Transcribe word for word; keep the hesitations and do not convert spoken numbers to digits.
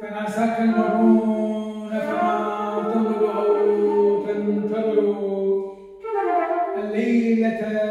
تناساك المرون فاعتبروا أو تنتظروا الليلة